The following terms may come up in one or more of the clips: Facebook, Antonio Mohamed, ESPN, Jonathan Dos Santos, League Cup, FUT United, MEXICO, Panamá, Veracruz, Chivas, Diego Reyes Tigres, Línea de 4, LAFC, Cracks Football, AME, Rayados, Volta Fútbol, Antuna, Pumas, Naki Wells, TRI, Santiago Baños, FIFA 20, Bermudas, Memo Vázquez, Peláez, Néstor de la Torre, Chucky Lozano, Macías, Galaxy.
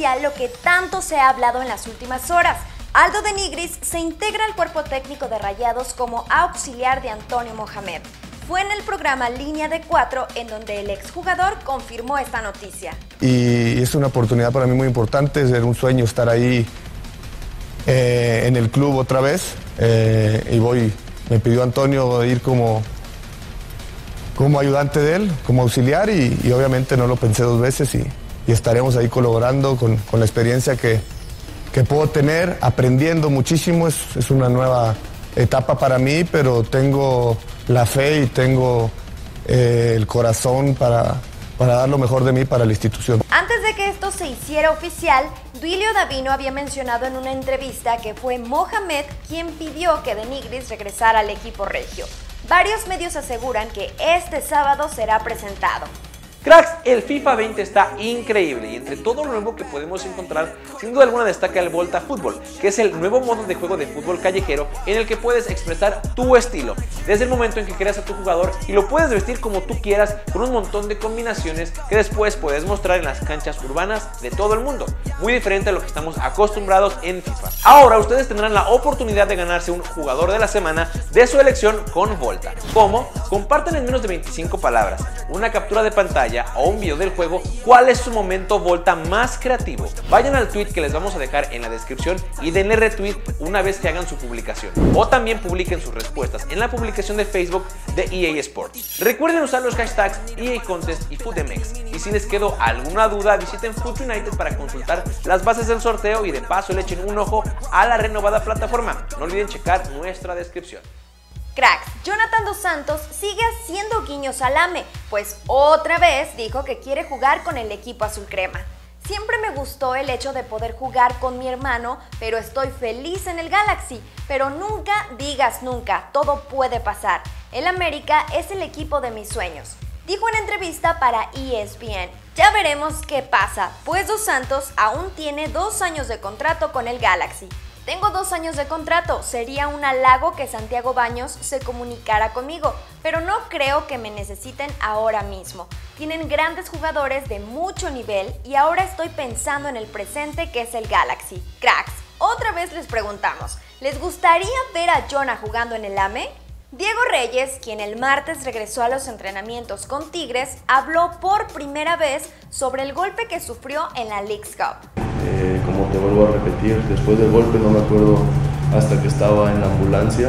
oficial lo que tanto se ha hablado en las últimas horas. Aldo de Nigris se integra al cuerpo técnico de Rayados como auxiliar de Antonio Mohamed. Fue en el programa Línea de 4 en donde el exjugador confirmó esta noticia. Y es una oportunidad para mí muy importante, es un sueño estar ahí en el club otra vez. Me pidió Antonio ir como ayudante de él, como auxiliar y obviamente no lo pensé dos veces y estaremos ahí colaborando con la experiencia que puedo tener, aprendiendo muchísimo. Es una nueva etapa para mí, pero tengo la fe y tengo el corazón para dar lo mejor de mí para la institución. Antes de que esto se hiciera oficial, Duilio Davino había mencionado en una entrevista que fue Mohamed quien pidió que de Nigris regresara al equipo regio. Varios medios aseguran que este sábado será presentado. Cracks, el FIFA 20 está increíble y entre todo lo nuevo que podemos encontrar, sin duda alguna destaca el Volta Fútbol, que es el nuevo modo de juego de fútbol callejero en el que puedes expresar tu estilo, desde el momento en que creas a tu jugador y lo puedes vestir como tú quieras con un montón de combinaciones que después puedes mostrar en las canchas urbanas de todo el mundo, muy diferente a lo que estamos acostumbrados en FIFA. Ahora ustedes tendrán la oportunidad de ganarse un jugador de la semana de su elección con Volta. ¿Cómo? Comparten en menos de 25 palabras, una captura de pantalla o un video del juego, cuál es su momento Volta más creativo. Vayan al tweet que les vamos a dejar en la descripción y denle retweet una vez que hagan su publicación, o también publiquen sus respuestas en la publicación de Facebook de EA Sports. Recuerden usar los hashtags EA Contest y FUTMex, y si les quedó alguna duda visiten FUT United para consultar las bases del sorteo y de paso le echen un ojo a la renovada plataforma. No olviden checar nuestra descripción. Cracks, Jonathan Dos Santos sigue haciendo guiños al AME, pues otra vez dijo que quiere jugar con el equipo azul crema. Siempre me gustó el hecho de poder jugar con mi hermano, pero estoy feliz en el Galaxy. Pero nunca digas nunca, todo puede pasar. El América es el equipo de mis sueños, dijo en entrevista para ESPN. Ya veremos qué pasa, pues Dos Santos aún tiene 2 años de contrato con el Galaxy. Tengo 2 años de contrato, sería un halago que Santiago Baños se comunicara conmigo, pero no creo que me necesiten ahora mismo. Tienen grandes jugadores de mucho nivel y ahora estoy pensando en el presente que es el Galaxy. Cracks, otra vez les preguntamos, ¿les gustaría ver a Jonah jugando en el AME? Diego Reyes, quien el martes regresó a los entrenamientos con Tigres, habló por primera vez sobre el golpe que sufrió en la League Cup. Como te vuelvo a repetir, después del golpe no me acuerdo hasta que estaba en la ambulancia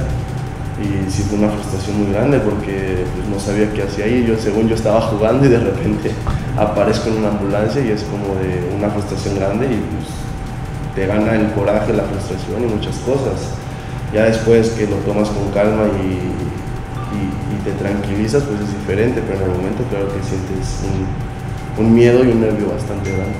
y sí fue una frustración muy grande porque pues, no sabía qué hacía ahí. Según yo estaba jugando y de repente aparezco en una ambulancia y es como de una frustración grande y pues, te gana el coraje, la frustración y muchas cosas. Ya después que lo tomas con calma y te tranquilizas, pues es diferente, pero en el momento claro que sientes un miedo y un nervio bastante grande.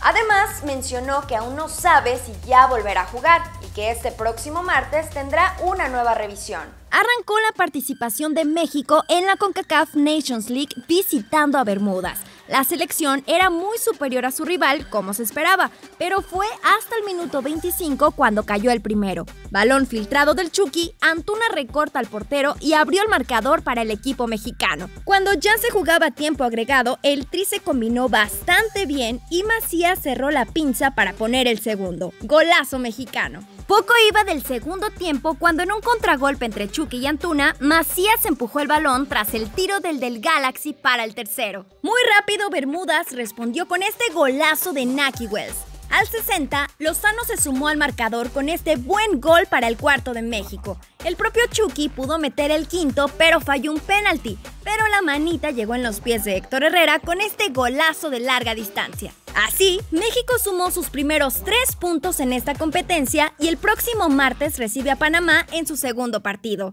Además, mencionó que aún no sabe si ya volverá a jugar y que este próximo martes tendrá una nueva revisión. Arrancó la participación de México en la CONCACAF Nations League visitando a Bermudas. La selección era muy superior a su rival, como se esperaba, pero fue hasta el minuto 25 cuando cayó el primero. Balón filtrado del Chucky, Antuna recorta al portero y abrió el marcador para el equipo mexicano. Cuando ya se jugaba tiempo agregado, el TRI se combinó bastante bien y Macías cerró la pinza para poner el segundo. Golazo mexicano. Poco iba del segundo tiempo cuando en un contragolpe entre Chucky y Antuna, Macías empujó el balón tras el tiro del Galaxy para el tercero. Muy rápido Bermudas respondió con este golazo de Naki Wells. Al 60, Lozano se sumó al marcador con este buen gol para el cuarto de México. El propio Chucky pudo meter el quinto, pero falló un penalti. Pero la manita llegó en los pies de Héctor Herrera con este golazo de larga distancia. Así, México sumó sus primeros 3 puntos en esta competencia y el próximo martes recibe a Panamá en su segundo partido.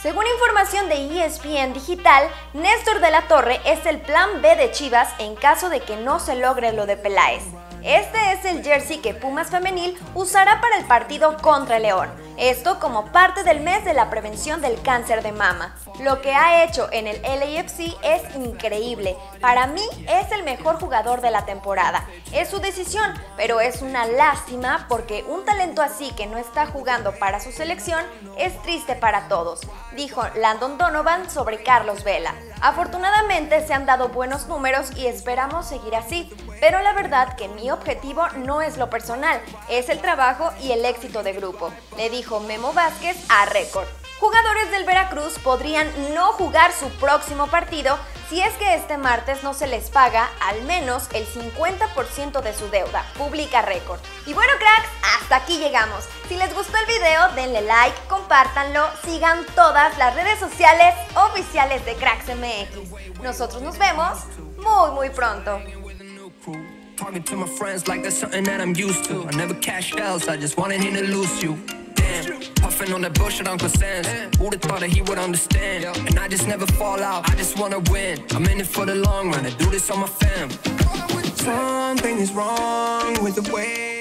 Según información de ESPN Digital, Néstor de la Torre es el plan B de Chivas en caso de que no se logre lo de Peláez. Este es el jersey que Pumas Femenil usará para el partido contra León. Esto como parte del mes de la prevención del cáncer de mama. Lo que ha hecho en el LAFC es increíble. Para mí es el mejor jugador de la temporada. Es su decisión, pero es una lástima porque un talento así que no está jugando para su selección es triste para todos, dijo Landon Donovan sobre Carlos Vela. Afortunadamente se han dado buenos números y esperamos seguir así, pero la verdad que mi objetivo no es lo personal, es el trabajo y el éxito de grupo, le dijo Memo Vázquez a Récord. Jugadores del Veracruz podrían no jugar su próximo partido si es que este martes no se les paga al menos el 50% de su deuda, publica Récord. Y bueno, cracks, hasta aquí llegamos. Si les gustó el video, denle like, compártanlo, sigan todas las redes sociales oficiales de Cracks MX. Nosotros nos vemos muy pronto. Talking to my friends like that's something that I'm used to. I never cash L's, I just wanted him to lose you. Damn, puffin' on that bullshit Uncle Sam's. Would've thought that he would understand. And I just never fall out, I just wanna win. I'm in it for the long run, I do this on my fam. Something is wrong with the way